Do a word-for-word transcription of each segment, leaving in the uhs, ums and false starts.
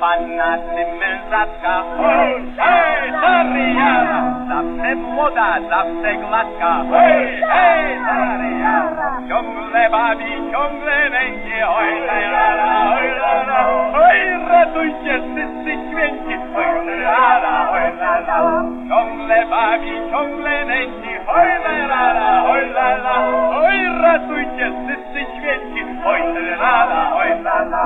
Panna zemężatka, hej, hej, Tariana! Zawsze młoda, zawsze gładka, hej, hej, Tariana! Ciągle bawi, ciągle będzie, oj, Tariana, oj, Tariana! Oj, radujcie wszyscy święci, oj, Tariana, oj, Tariana! Ciągle bawi, ciągle będzie, oj, Tariana, oj, Tariana! Oj, radujcie wszyscy święci, oj, Tariana, oj, Tariana!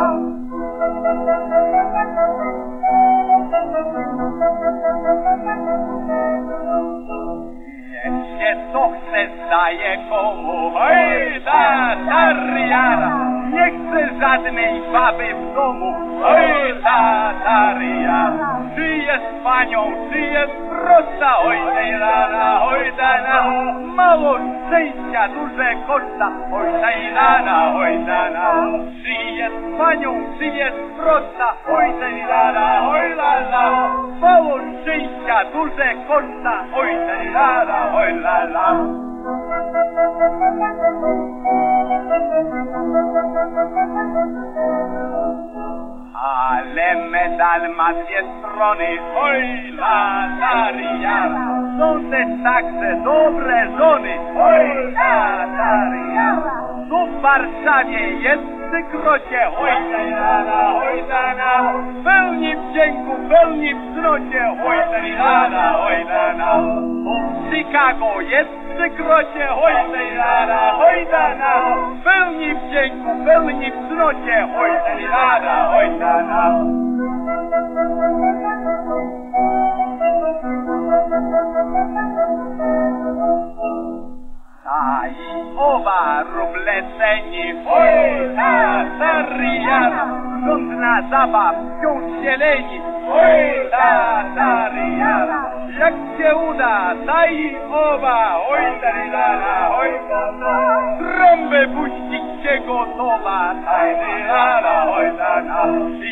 Niech się co chce zdaje komu, oj ta Tariana, nie chce żadnej baby w domu, oj ta Tariana, czy jest panią, czy jest prosta, oj Tariana, oj Tariana, mało szczęścia, duże koszta, oj Tariana, oj Tariana, czy jest panią, czy jest prosta, oj Tariana, oj Tariana, mało szczęścia, duże koszta, oj Tariana, oj Tariana. Ale medal ma dwie strony, oj la Tariana, są też także dobre żony, oj la Tariana, tu w Warszawie jest krocie, oj Tariana, oj Tariana, pełni wdzięku, pełni w wzrocie, oj Tariana, oj Tariana, w Chicago jest krocie, oj Tariana, oj Tariana, pełni wdzięku, pełni w wzrocie, oj Tariana, oj Tariana. Ta i owa ruble ceni, oj ta Tariana, żądna zabaw wciąż się leni, oj ta Tariana, jak się uda, ta i owa, oj Tariana, oj Tariana, trąbę puścić się gotowa, ta i Tariana, oj Tariana,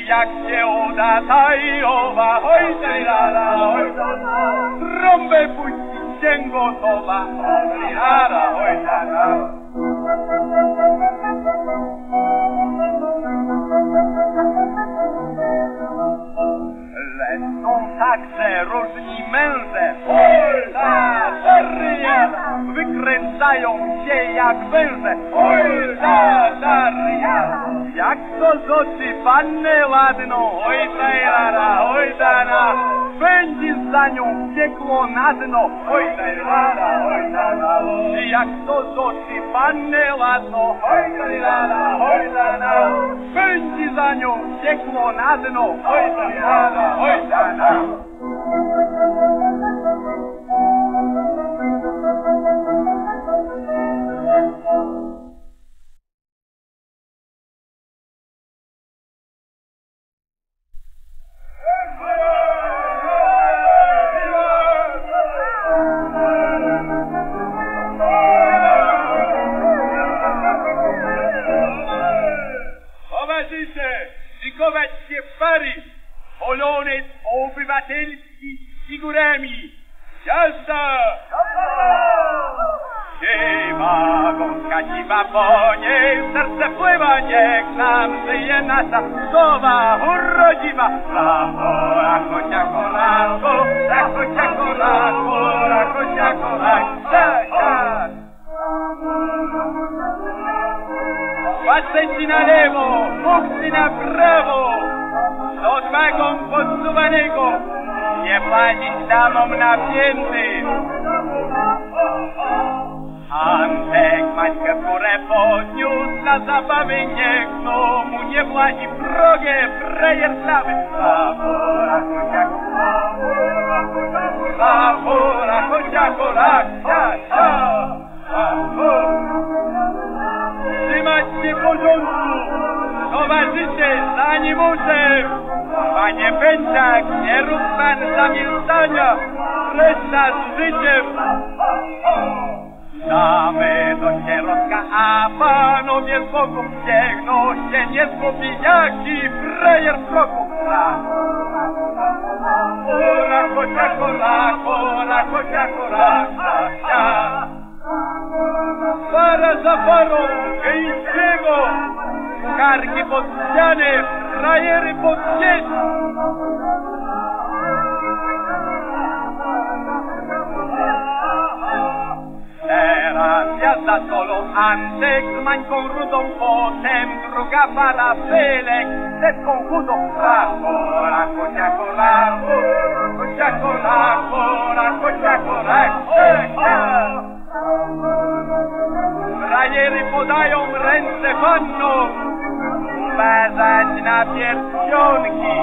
jak się uda, ta i owa, oj Tariana, oj Tariana, trąbę puścić się gotowa, Tariana, oj Tariana. Lecą także różni męże, oj la Tariana, wykręcają się jak węże, oj la Tariana, jak to z oczy pannę ładną, oj Tariana, oj Tariana, będzie za nią piekło na dno, oj Tariana, oj Tariana, jak to z oczy pannę ładną, oj Tariana, oj Tariana, będzie za nią piekło na dno, oj Tariana, oj Tariana. Zikować się Paryż, polonez obywatelski z figurami. Jazda! Siema wąska, dziwa po niej, serce pływa, niech nam żyje nasza sowa urodziwa. Brawo, rakocia kolanko, rakocia kolanko, rakocia kolanko, tak! Patrzeć na lewo, buksy na prawo, z odwagą podsuwanego, nie padzić damom na pięty. Antek Maćkę w górę podniósł, na zabawy niech no mu nie włazi wrogie frejer slawy. Brawo, Rachu, brawo, Rachu, brawo. Trzymać się porządku, towarzysze, zanim muszę. Panie Pęczak, nie rób pan zamilczania, reszta z życiem. Damy do środka, a panowie z boku biegną się nie zgubi, jak i frejer w kroku. Rako, rako, rako, rako, rako, rako. Para za parą, gejskiego, skargi pod ściany, frajery podnieśli. Teraz jazda solą Antek z Mańką Rudą, potem druga para Bylek z Tetką Chudą. Rachu, rachu, ciachu, rachu, ciachu, rachu, rachu, ciachu, rachu. Frajery podają ręce pannom, uważać na pierścionki.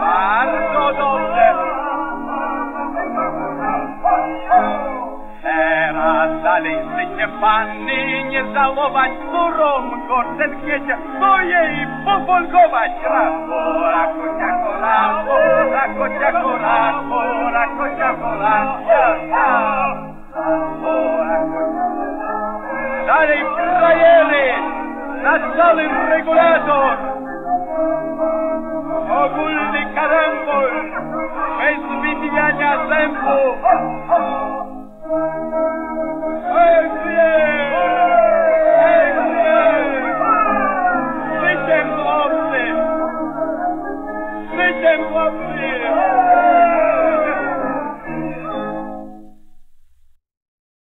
Bardzo dobrze. Teraz dalej życie panny, nie żałować, którą gorset kwiecie swojej powolgować. Rachu, rachu, ciachu, rachu, rachu, ciachu, rachu, rachu, ciachu, rachu. Dalej frajery, na cały regulator,